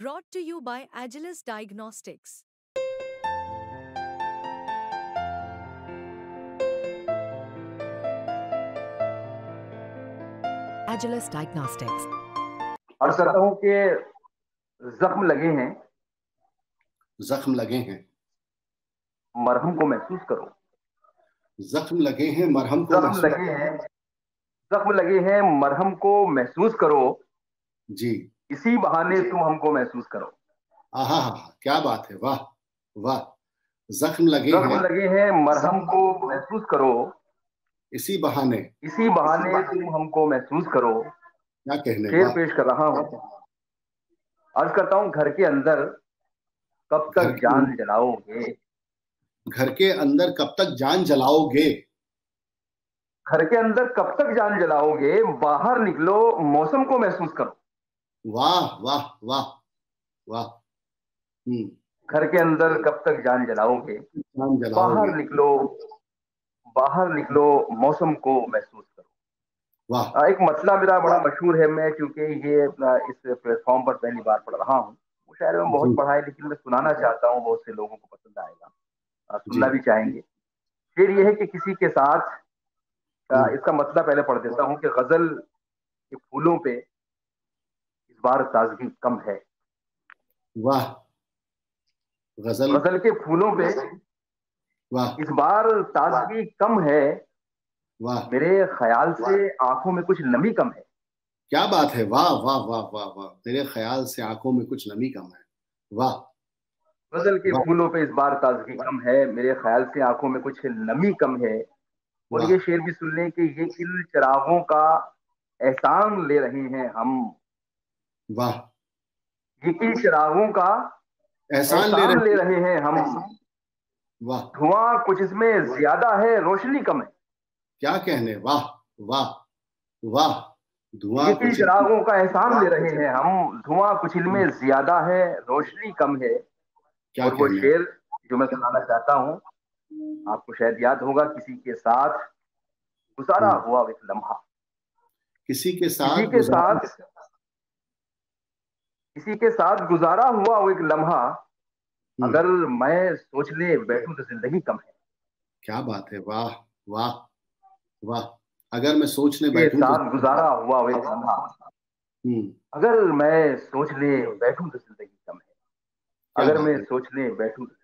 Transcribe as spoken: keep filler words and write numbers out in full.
Brought to you by Agilus Diagnostics. Agilus Diagnostics. और सतहों के जख्म लगे हैं, जख्म लगे हैं, मरहम को महसूस करो। जख्म लगे हैं, मरहम को जख्म लगे हैं, जख्म लगे हैं, मरहम को महसूस करो। जी, इसी बहाने तुम हमको महसूस करो। आहा, क्या बात है, वाह वाह। जख्म लगे जख्म लगे हैं, मरहम को महसूस करो। इसी बहाने इसी बहाने तुम हमको महसूस करो। क्या कहने, शेर पेश कर रहा हूँ। अर्ज करता हूँ, घर के अंदर कब तक जान जलाओगे? घर के अंदर कब तक जान जलाओगे? घर के अंदर कब तक जान जलाओगे? बाहर निकलो, मौसम को महसूस करो। वाह वाह वाह वाह। घर के अंदर कब तक जान जलाओगे? जान जलाओगे। बाहर निकलो, बाहर निकलो, मौसम को महसूस करो। वाह। एक मतला मेरा बड़ा मशहूर है, मैं क्योंकि ये इस प्लेटफॉर्म पर पहली बार पढ़ रहा हूँ। वो शायद मैं बहुत पढ़ा है, लेकिन मैं सुनाना चाहता हूँ, बहुत से लोगों को पसंद आएगा, सुनना भी चाहेंगे। फिर यह है कि किसी के साथ, इसका मतला पहले पढ़ देता हूँ कि गजल के फूलों पे बार ताजगी कम है। वाह। गजल गजल के फूलों पे वाह, इस बार ताजगी कम है। वाह। मेरे ख्याल से आंखों में कुछ नमी कम है। क्या बात है, वाह वाह वाह वाह वाह। मेरे ख्याल से आंखों में कुछ नमी कम है। वाह। गजल के फूलों पे इस बार ताजगी कम है, मेरे ख्याल से आंखों में कुछ नमी कम है। और ये शेर भी सुन लें कि ये किन चिरागों का एहसान ले रहे हैं हम। वाह। किन चिरागों का एहसान ले रहे, ले रहे हैं हम। वाह। धुआं कुछ इसमें ज्यादा है, रोशनी कम है। क्या कहने, वाह वाह वाह। धुआं किन चिरागों का एहसान ले रहे हैं हम, धुआं कुछ इसमें ज्यादा है, रोशनी कम है। क्या और वो शेर जो मैं सुनाना चाहता हूँ, आपको शायद याद होगा, किसी के साथ गुजारा हुआ एक लम्हा। किसी के साथ किसी के साथ किसी के साथ गुजारा हुआ वो एक लम्हा, अगर मैं सोचने बैठूं तो जिंदगी कम है। क्या बात है, वाह वाह वाह। अगर मैं सोचने बैठूं तो साथ गुजारा हुआ वो एक लम्हा, अगर मैं सोचने बैठूं तो जिंदगी कम है। अगर मैं सोचने बैठूं तो